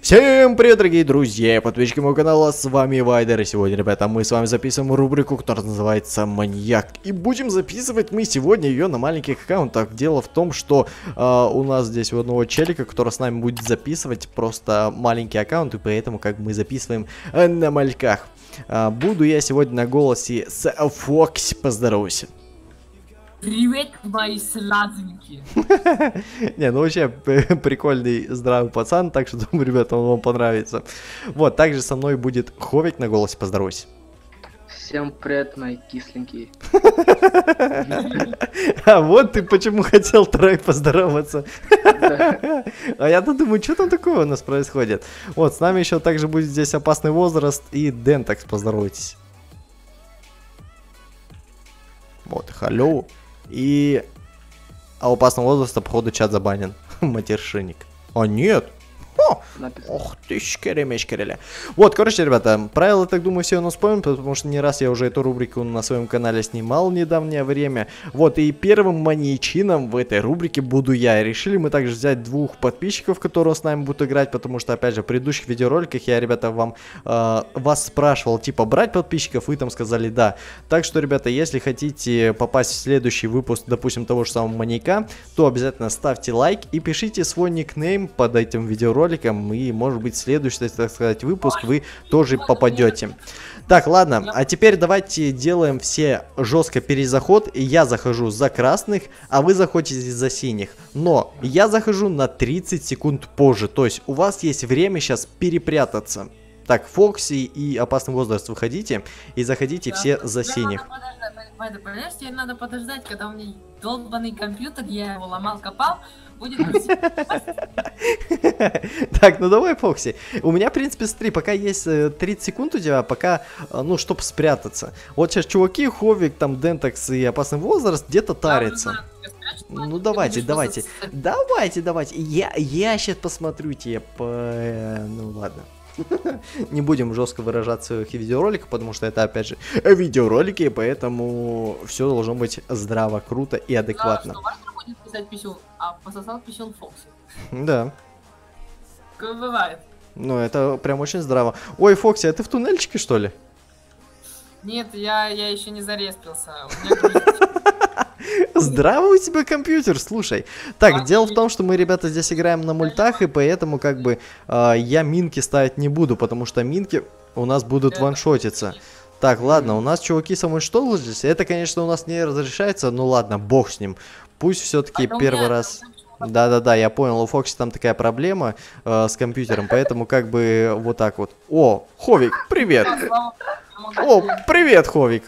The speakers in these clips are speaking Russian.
Всем привет, дорогие друзья и подписчики моего канала, с вами Вайдер, и сегодня, ребята, мы с вами записываем рубрику, которая называется «Маньяк». И будем записывать мы сегодня ее на маленьких аккаунтах. Дело в том, что у нас здесь у одного челика, который с нами будет записывать просто маленький аккаунт, и поэтому как мы записываем на мальках. Буду я сегодня на голосе с Fox, поздоровайся. Привет, мои сладенькие. Не, ну вообще прикольный, здравый пацан, так что думаю, ребята, он вам понравится. Вот, также со мной будет Ховик на голосе, поздоровайся. Всем привет, мои кисленькие. А вот ты почему хотел второй поздороваться. А я-то думаю, что там такое у нас происходит. Вот, с нами еще также будет здесь опасный возраст и Дентакс, поздоровайтесь. Вот, халлоу. И а опасного возраста, походу, чат забанен. Матершинник. А нет. О! Ох ты, шкеря-мешкеря. Вот, короче, ребята, правила, так думаю, все у нас вспомним, потому что не раз я уже эту рубрику на своем канале снимал в недавнее время. Вот, и первым маньячином в этой рубрике буду я. И решили мы также взять двух подписчиков, которые с нами будут играть, потому что, опять же, в предыдущих видеороликах я, ребята, вас спрашивал, типа, брать подписчиков, вы там сказали да. Так что, ребята, если хотите попасть в следующий выпуск, допустим, того же самого маньяка, то обязательно ставьте лайк и пишите свой никнейм под этим видеороликом. И, может быть, следующий, так сказать, выпуск вы тоже попадете. Так, ладно, а теперь давайте делаем все жестко перезаход. Я захожу за красных, а вы заходите за синих. Но я захожу на 30 секунд позже. То есть у вас есть время сейчас перепрятаться. Так, Фокси и опасный возраст, выходите и заходите, да, все за синих. Понимаешь, тебе надо подождать, когда у меня долбанный компьютер, я его ломал, копал. Так, ну давай, Фокси. У меня, в принципе, смотри, пока есть 30 секунд у тебя, пока, ну, чтобы спрятаться. Вот сейчас чуваки, Ховик, там, Дентакс и опасный возраст где-то тарятся. Ну давайте, давайте. Давайте, давайте. Я сейчас посмотрю тебе. Ну ладно. Не будем жестко выражать своих видеороликов, потому что это, опять же, видеоролики, поэтому все должно быть здраво, круто и адекватно. Писать писюн, а пососал писюн Фокс. Да. Как бывает. Ну, это прям очень здраво. Ой, Фокси, а ты в туннельчике, что ли? Нет, я еще не зареспился. Здраво у тебя компьютер, слушай. Так, дело в том, что мы, ребята, здесь играем на мультах, и поэтому, как бы, я минки ставить не буду, потому что минки у нас будут ваншотиться. Так, ладно, у нас чуваки самоуничтожились. Это, конечно, у нас не разрешается, но ладно, бог с ним. Пусть все-таки первый раз... Да-да-да, я понял, у Фокси там такая проблема с компьютером, поэтому как бы вот так вот. О, Ховик, привет! О, привет, Ховик!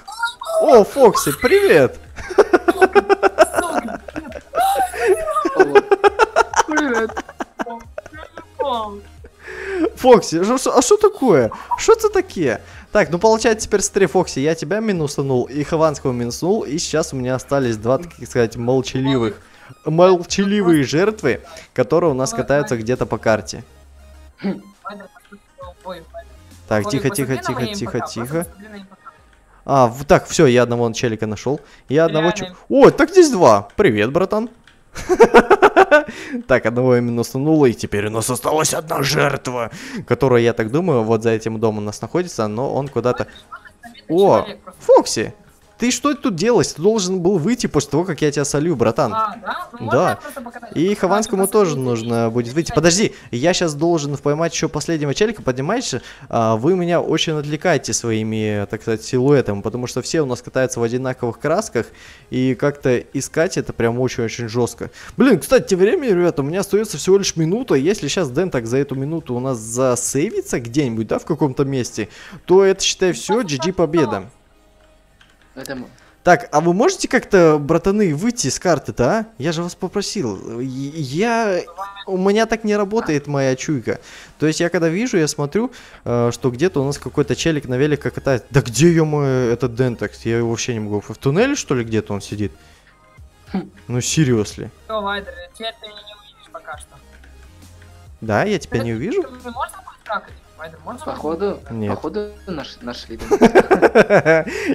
О, Фокси, привет! Фокси, а что такое? Что это такие? Так, ну получается теперь смотри, Фокси, я тебя минусанул и Хованского минуснул, и сейчас у меня остались два, так сказать, молчаливые жертвы, которые у нас катаются где-то по карте. Так, тихо. А, так, все, я одного челика нашел. Я одного... Ой, так здесь два. Привет, братан. Так, одного я минусануло, и теперь у нас осталась одна жертва, которая, я так думаю, вот за этим домом у нас находится, но он куда-то... О, Фокси, ты что тут делаешь? Ты должен был выйти после того, как я тебя солю, братан. Да, и Хованскому тоже нужно будет выйти. Подожди, я сейчас должен поймать еще последнего челика, поднимаешься, вы меня очень отвлекаете своими, так сказать, силуэтами, потому что все у нас катаются в одинаковых красках, и как-то искать это прям очень-очень жестко. Блин, кстати, тем временем, ребята, у меня остается всего лишь минута, если сейчас Дэн так за эту минуту у нас засейвится где-нибудь, да, в каком-то месте, то это, считай, все, GG победа. Так, а вы можете как-то, братаны, выйти из карты-то, а? Я же вас попросил. У меня так не работает моя чуйка. То есть я когда вижу, я смотрю, что где-то у нас какой-то челик на велике катается. Да где, ё-моё, этот Дентакс? Я его вообще не могу. В туннеле, что ли, где-то он сидит? Ну, серьезно. Что, Вайдер, тебя ты меня не увидишь пока что. Да, я тебя не увижу? Походу, нет. Походу нашли.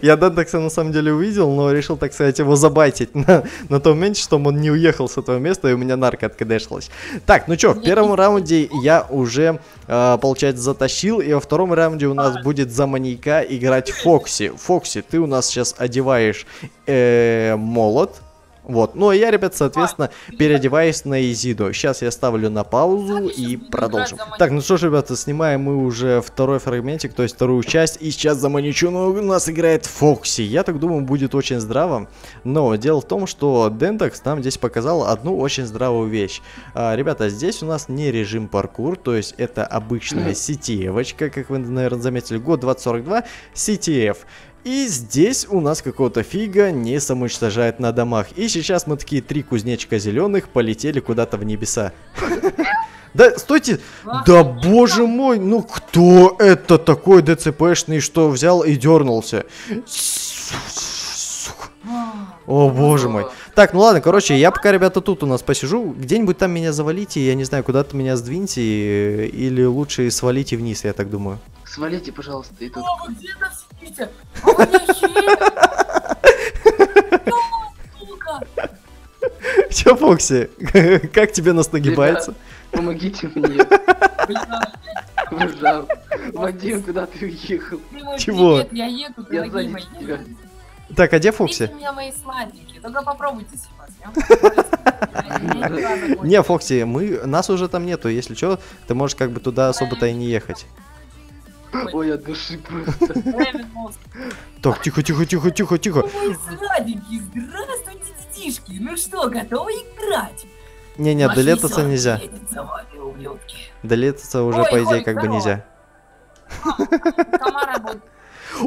Я Дентакса на самом деле увидел, но решил, так сказать, его забайтить на том моменте, что он не уехал с этого места, и у меня нарко откадешилась. Так, ну чё, в первом раунде я уже, получается, затащил, и во втором раунде у нас будет за маньяка играть Фокси. Фокси, ты у нас сейчас одеваешь молот. Вот, ну а я, ребят, соответственно, переодеваюсь на Изиду. Сейчас я ставлю на паузу и продолжим. Так, ну что ж, ребята, снимаем мы уже второй фрагментик, то есть вторую часть. И сейчас за маньячуну у нас играет Фокси. Я так думаю, будет очень здраво. Но дело в том, что Дентакс нам здесь показал одну очень здравую вещь. Ребята, здесь у нас не режим паркур, то есть это обычная CTF-очка, как вы, наверное, заметили, год 2042, CTF. И здесь у нас какого-то фига не самоуничтожает на домах. И сейчас мы такие три кузнечка зеленых полетели куда-то в небеса. Да, стойте! Да боже мой, ну кто это такой ДЦПшный, что взял и дернулся? О боже мой. Так, ну ладно, короче, я пока, ребята, тут у нас посижу. Где-нибудь там меня завалите, я не знаю, куда-то меня сдвиньте. Или лучше свалите вниз, я так думаю. Свалите, пожалуйста, и тут. О, вы где нас сидите? А у меня херня! Чё, Фокси? Как тебе нас нагибается? Помогите мне. Вадим, куда ты уехал? Чего? Я еду, дорогие мои. Так, а где Фокси? Видите меня, мои сладенькие, только попробуйте сейчас. Не, Фокси, нас уже там нету, если чё, ты можешь как бы туда особо-то и не ехать. Ой, от души просто. Так, тихо. Ой, сладенькие, здравствуйте, детишки. Ну что, готовы играть? Не-не, долетаться нельзя. Долетаться уже, по идее, как бы нельзя.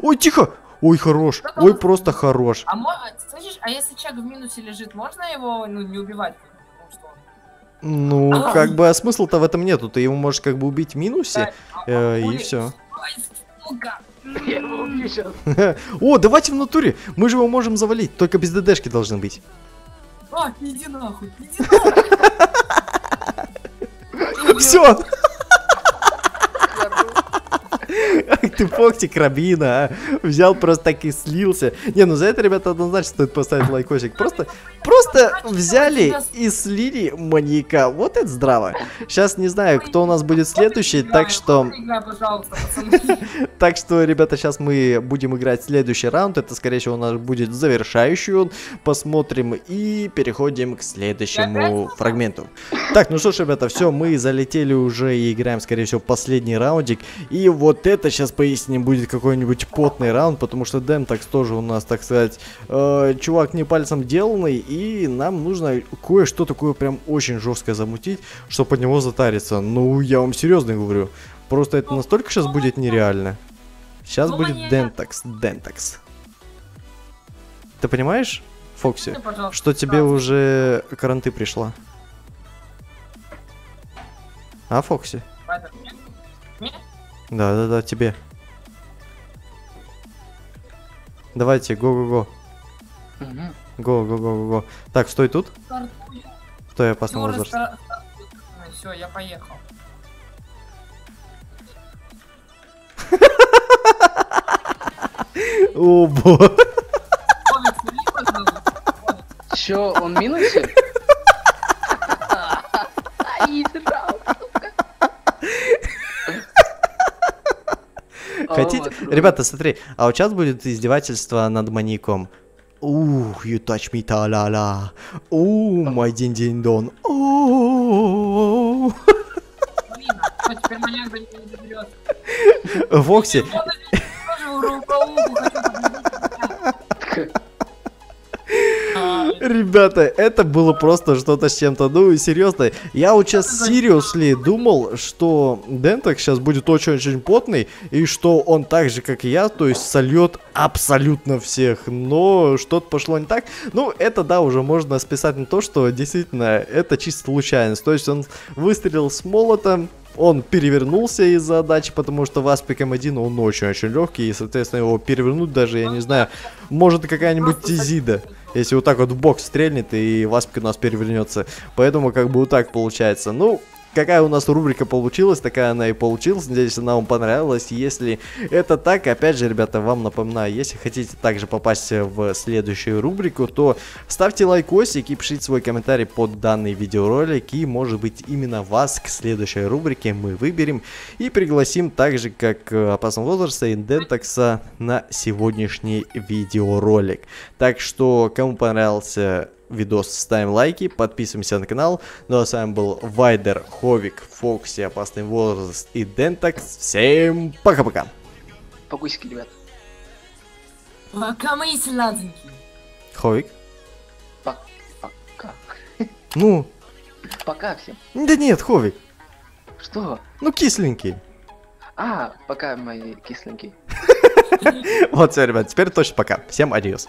Ой, тихо. Ой, хорош. Ой, просто хорош. Слышишь, а если человек в минусе лежит, можно его не убивать? Ну, как бы, а смысла-то в этом нету. Ты его можешь как бы убить в минусе, и все. О, давайте в натуре. Мы же его можем завалить, только без ДДшки должны быть. А, иди нахуй, иди нахуй. Все. Ты, Фоксик, рабина, а? Взял просто так и слился. Не, ну за это, ребята, однозначно стоит поставить лайкосик. Просто взяли и слили маньяка. Вот это здраво. Сейчас не знаю, кто у нас будет следующий, так что... Так что, ребята, сейчас мы будем играть следующий раунд. Это, скорее всего, у нас будет завершающий он. Посмотрим и переходим к следующему фрагменту. Так, ну что ж, ребята, все, мы залетели уже и играем, скорее всего, последний раундик. И вот это сейчас, поясним, будет какой-нибудь потный раунд, потому что Дентакс тоже у нас, так сказать, чувак не пальцем деланный, и нам нужно кое-что такое прям очень жестко замутить, чтобы под него затариться. Ну, я вам серьезно говорю, просто это настолько сейчас будет нереально. Сейчас будет Дентакс. Ты понимаешь, Фокси, что тебе уже каранты пришла? А, Фокси? Да, тебе. Давайте, го-го-го. Го-го-го-го-го. Так, стой тут. Стой, опасный возраст. Все, я поехал. О, боже. Чё, он минусе? Хотите? Ребята, смотри, а вот сейчас будет издевательство над маньяком. Ух, you touch me, та-ла-ла. Ууу, мой день-день-дон. Ууу. Фокси. Ребята, это было просто что-то с чем-то, ну и серьезно. Я вот сейчас серьезно думал, что Дентакс сейчас будет очень-очень потный, и что он так же, как и я, то есть сольет абсолютно всех, но что-то пошло не так. Ну, это, да, уже можно списать на то, что действительно это чисто случайность, то есть он выстрелил с молотом. Он перевернулся из-за отдачи, потому что Васпик М1 он очень-очень легкий, и, соответственно, его перевернуть даже, я не знаю, может какая-нибудь Тизида, если вот так вот в бок стрельнет, и Васпик у нас перевернется. Поэтому как бы вот так получается. Ну, какая у нас рубрика получилась, такая она и получилась. Надеюсь, она вам понравилась. Если это так, опять же, ребята, вам напоминаю, если хотите также попасть в следующую рубрику, то ставьте лайкосик и пишите свой комментарий под данный видеоролик. И, может быть, именно вас к следующей рубрике мы выберем и пригласим также, как опасного возраста и Дентакса, на сегодняшний видеоролик. Так что, кому понравился видос, ставим лайки, подписываемся на канал. Ну а с вами был Вайдер, Ховик, Fox, опасный возраст и Дентакс. Всем пока-пока. Покусики, ребят. Пока, мои сладенькие. Ховик. Пока. Ну. Пока всем. Да нет, Ховик. Что? Ну, кисленький. А, пока, мои кисленькие. Вот все, ребят, теперь точно пока. Всем адьос.